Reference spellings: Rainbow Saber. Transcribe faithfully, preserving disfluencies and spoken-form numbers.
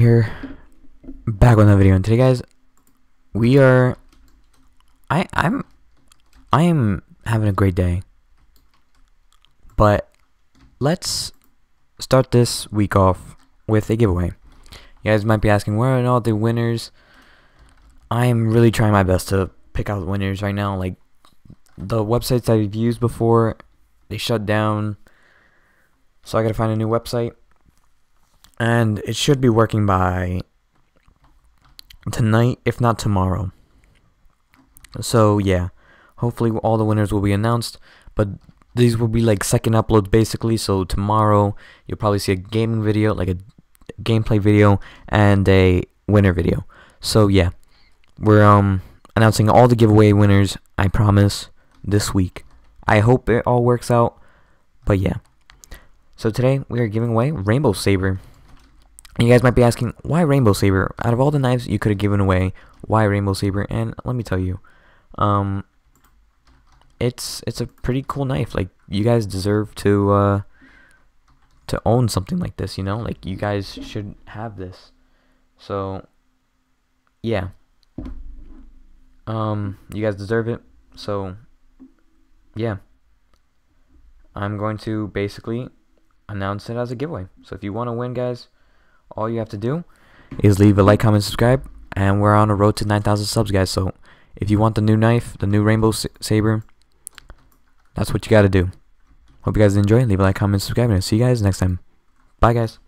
Here, back on the video, and today, guys, we are. I I'm I am having a great day, but let's start this week off with a giveaway. You guys might be asking, where are all the winners? I am really trying my best to pick out winners right now. Like the websites I've used before, they shut down, so I gotta find a new website. And it should be working by tonight, if not tomorrow. So yeah, hopefully all the winners will be announced. But these will be like second uploads basically. So tomorrow you'll probably see a gaming video, like a gameplay video, and a winner video. So yeah, we're um announcing all the giveaway winners, I promise, this week. I hope it all works out. But yeah, so today we are giving away Rainbow Saber. You guys might be asking, why Rainbow Saber? Out of all the knives you could have given away, why Rainbow Saber? And let me tell you, um, it's it's a pretty cool knife. Like, you guys deserve to uh, to own something like this, you know? Like, you guys should have this. So, yeah, um, you guys deserve it. So, yeah, I'm going to basically announce it as a giveaway. So if you want to win, guys, all you have to do is leave a like, comment, subscribe, and we're on a road to nine thousand subs, guys. So if you want the new knife, the new Rainbow Saber, that's what you got to do. Hope you guys enjoy. Leave a like, comment, subscribe, and I'll see you guys next time. Bye, guys.